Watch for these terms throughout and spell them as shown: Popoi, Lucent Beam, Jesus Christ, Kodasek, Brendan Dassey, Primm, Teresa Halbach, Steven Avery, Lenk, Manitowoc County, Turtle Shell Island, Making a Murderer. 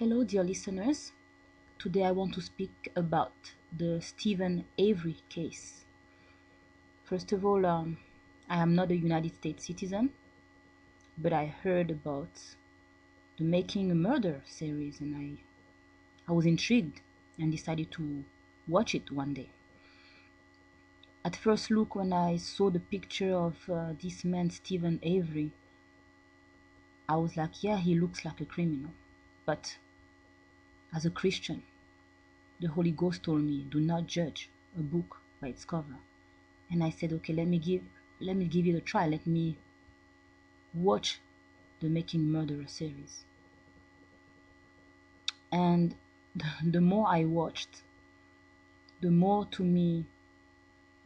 Hello dear listeners, today I want to speak about the Steven Avery case. First of all, I am not a United States citizen, but I heard about the Making a Murderer series and I was intrigued and decided to watch it one day. At first look, when I saw the picture of this man Steven Avery, I was like, yeah, he looks like a criminal, but as a Christian, the Holy Ghost told me, do not judge a book by its cover. And I said, okay, let me give it a try. Let me watch the Making a Murderer series. And the more I watched, the more to me,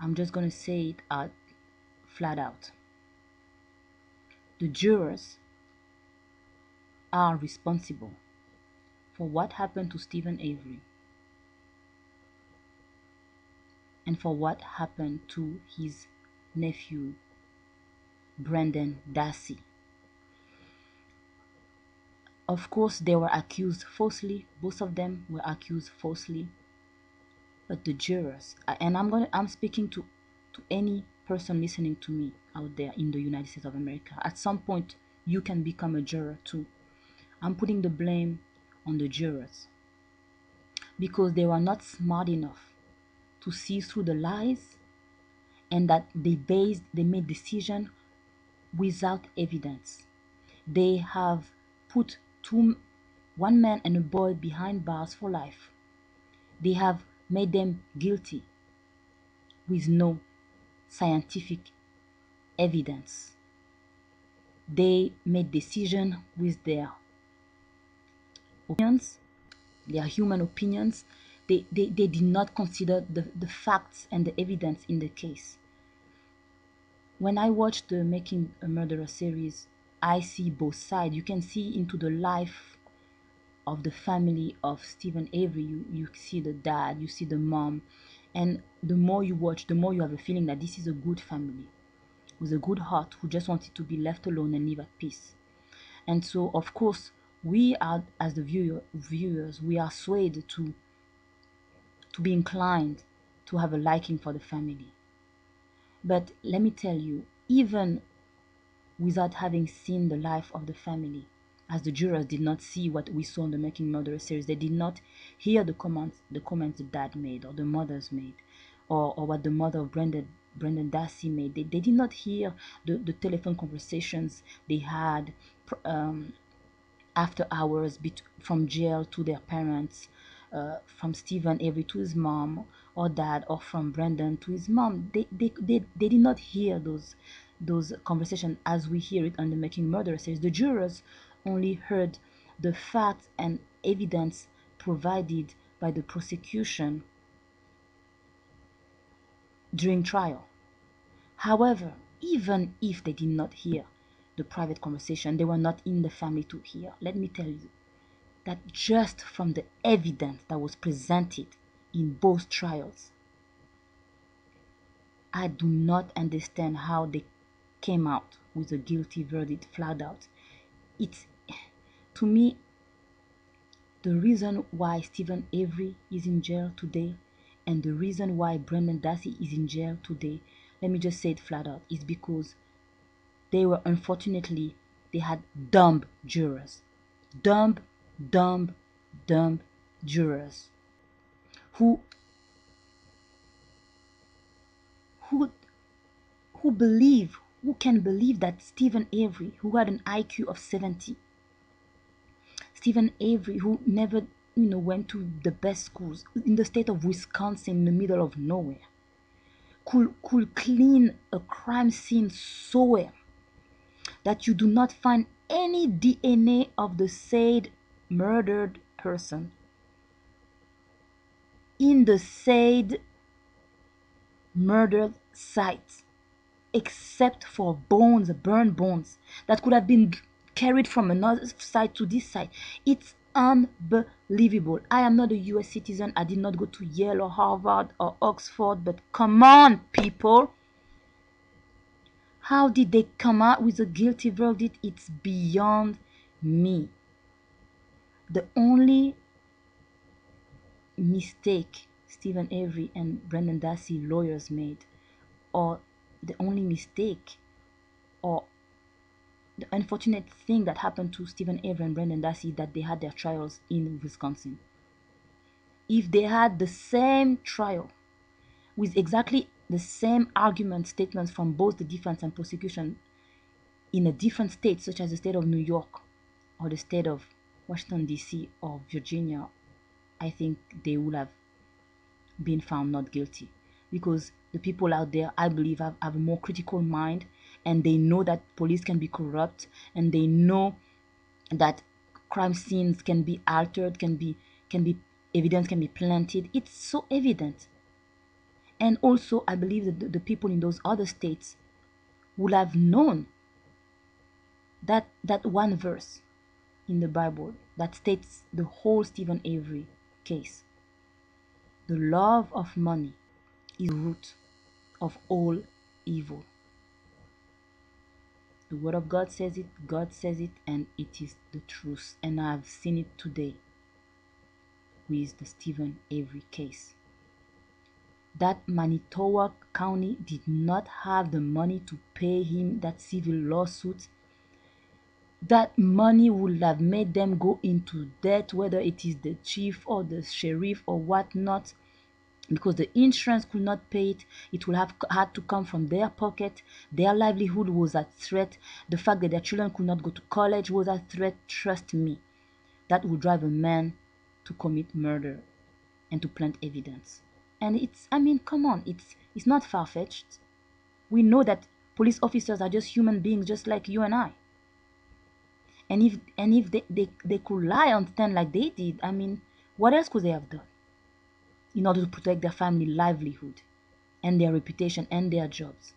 I'm just going to say it out, flat out. The jurors are responsible for what happened to Steven Avery and for what happened to his nephew, Brendan Dassey. Of course, they were accused falsely. Both of them were accused falsely. But the jurors, and I'm speaking to any person listening to me out there in the United States of America. At some point, you can become a juror too. I'm putting the blame on the jurors because they were not smart enough to see through the lies, and that they made decision without evidence. They have put one man and a boy behind bars for life. They have made them guilty with no scientific evidence. They made decision with their opinions, their human opinions. They did not consider the facts and the evidence in the case. When I watch the Making a Murderer series, I see both sides. You can see into the life of the family of Steven Avery. You see the dad, you see the mom, and the more you watch, the more you have a feeling that this is a good family with a good heart who just wanted to be left alone and live at peace. And so, of course, we are, as the viewers, we are swayed to be inclined to have a liking for the family. But let me tell you, even without having seen the life of the family, as the jurors did not see what we saw in the Making a Murderer series, they did not hear the comments the dad made or the mother's made, or what the mother of Brendan Dassey made. They did not hear the telephone conversations they had after hours from jail to their parents, from Steven Avery to his mom or dad, or from Brendan to his mom. They did not hear those conversations as we hear it on the Making a Murderer series. The jurors only heard the facts and evidence provided by the prosecution during trial. However, even if they did not hear the private conversation, they were not in the family to hear. Let me tell you that just from the evidence that was presented in both trials, I do not understand how they came out with a guilty verdict flat out. It's, to me, the reason why Steven Avery is in jail today and the reason why Brendan Dassey is in jail today, let me just say it flat out, is because they had dumb jurors. Dumb jurors who can believe that Steven Avery, who had an IQ of 70, Steven Avery, who never went to the best schools in the state of Wisconsin, in the middle of nowhere, could clean a crime scene so well that you do not find any DNA of the said murdered person in the said murdered site, except for bones, burned bones, that could have been carried from another site to this site. It's unbelievable. I am not a US citizen. I did not go to Yale or Harvard or Oxford, but come on, people. How did they come out with a guilty verdict? It's beyond me. The only mistake Steven Avery and Brendan Dassey lawyers made, or the only mistake or the unfortunate thing that happened to Steven Avery and Brendan Dassey, that they had their trials in Wisconsin. If they had the same trial with exactly the same argument statements from both the defense and prosecution in a different state, such as the state of New York or the state of Washington DC or Virginia, I think they would have been found not guilty, because the people out there, I believe, have a more critical mind, and they know that police can be corrupt, and they know that crime scenes can be altered, evidence can be planted. It's so evident. And also, I believe that the people in those other states would have known that one verse in the Bible that states the whole Steven Avery case. The love of money is the root of all evil. The Word of God says it, God says it, and it is the truth. And I have seen it today with the Steven Avery case. That Manitowoc County did not have the money to pay him that civil lawsuit. That money would have made them go into debt, whether it is the chief or the sheriff or whatnot, because the insurance could not pay it. It would have had to come from their pocket. Their livelihood was at threat. The fact that their children could not go to college was at threat. Trust me, that would drive a man to commit murder and to plant evidence. And it's, I mean, come on, it's not far-fetched. We know that police officers are just human beings, just like you and I. And if they could lie on stand like they did, I mean, what else could they have done in order to protect their family livelihood and their reputation and their jobs?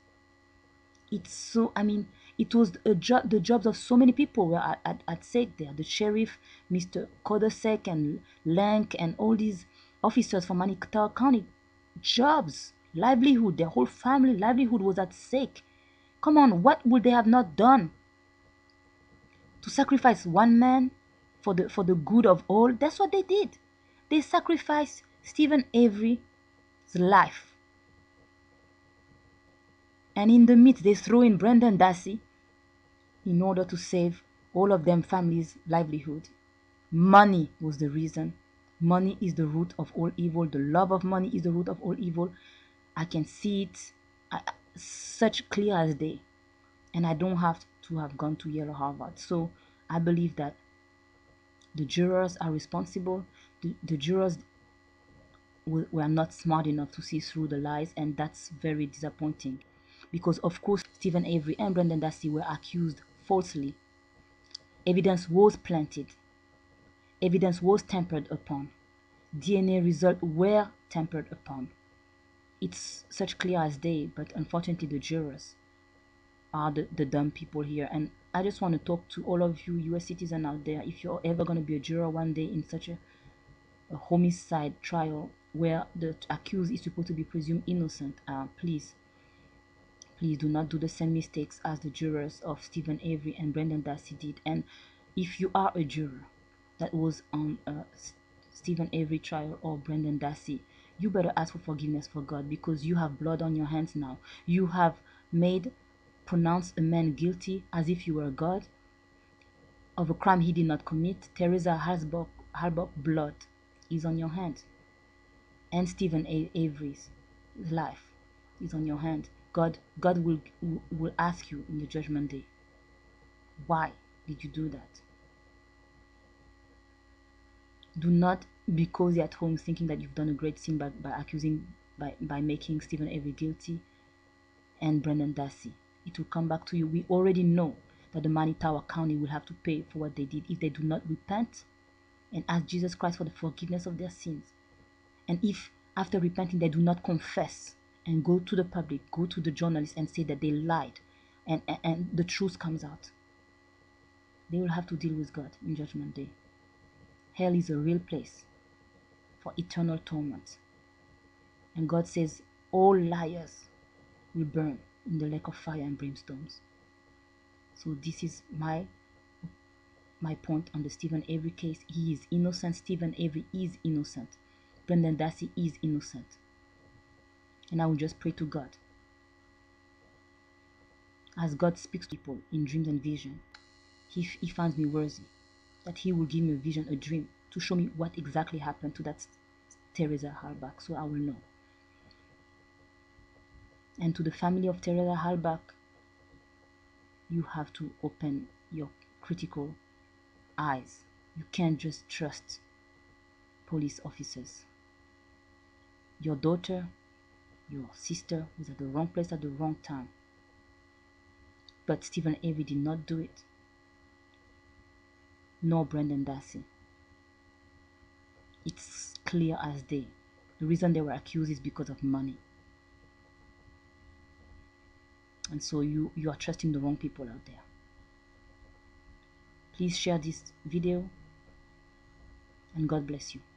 It's so, I mean, it was a job, the jobs of so many people were at stake there. The sheriff, Mr. Kodasek and Lenk and all these officers from Manitowoc County, jobs, livelihood, their whole family livelihood was at stake. Come on, what would they have not done? To sacrifice one man for the good of all, that's what they did. They sacrificed Steven Avery's life. And in the midst, they threw in Brendan Dassey in order to save all of them families' livelihood. Money was the reason. Money is the root of all evil. The love of money is the root of all evil. I can see it such clear as day. And I don't have to have gone to Yale or Harvard. So I believe that the jurors are responsible. The jurors were not smart enough to see through the lies, and that's very disappointing, because of course Steven Avery and Brendan Dassey were accused falsely. Evidence was planted. Evidence was tampered upon. DNA results were tampered upon. It's such clear as day, but unfortunately the jurors are the dumb people here. And I just want to talk to all of you US citizens out there. If you're ever going to be a juror one day in such a homicide trial where the accused is supposed to be presumed innocent, please do not do the same mistakes as the jurors of Steven Avery and Brendan Dassey did. And if you are a juror that was on a Steven Avery trial or Brendan Dassey, you better ask for forgiveness for God, because you have blood on your hands now. You have pronounced a man guilty as if you were a god of a crime he did not commit. Teresa Halbach blood is on your hand, and Steven Avery's life is on your hand. God will ask you in the judgment day, why did you do that? Do not be cozy at home thinking that you've done a great sin by making Steven Avery guilty and Brendan Dassey. It will come back to you. We already know that the Manitowoc County will have to pay for what they did if they do not repent and ask Jesus Christ for the forgiveness of their sins. And if after repenting they do not confess and go to the public, go to the journalists and say that they lied, and the truth comes out, they will have to deal with God in Judgment Day. Hell is a real place for eternal torment. And God says all liars will burn in the lake of fire and brimstones. So this is my my point on the Steven Avery case. He is innocent. Steven Avery is innocent. Brendan Dassey is innocent. And I will just pray to God, as God speaks to people in dreams and vision, if he finds me worthy, that he will give me a vision, a dream, to show me what exactly happened to that Teresa Halbach, so I will know. And to the family of Teresa Halbach, you have to open your critical eyes. You can't just trust police officers. Your daughter, your sister was at the wrong place at the wrong time. But Steven Avery did not do it, nor Brendan Dassey. It's clear as day. The reason they were accused is because of money. And so you are trusting the wrong people out there. Please share this video, and God bless you.